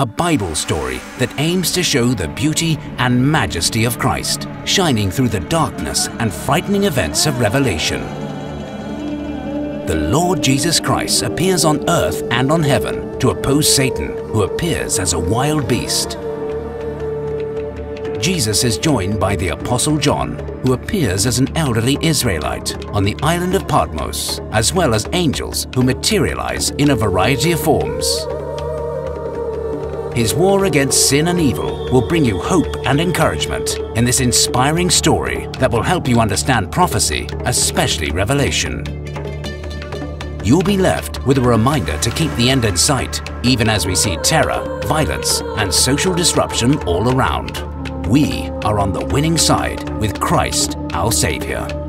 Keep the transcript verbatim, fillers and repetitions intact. a Bible story that aims to show the beauty and majesty of Christ, shining through the darkness and frightening events of Revelation. The Lord Jesus Christ appears on earth and on heaven to oppose Satan, who appears as a wild beast. Jesus is joined by the Apostle John, who appears as an elderly Israelite on the island of Patmos, as well as angels who materialize in a variety of forms. His war against sin and evil will bring you hope and encouragement in this inspiring story that will help you understand prophecy, especially Revelation. You'll be left with a reminder to keep the end in sight, even as we see terror, violence, and social disruption all around. We are on the winning side with Christ, our Savior.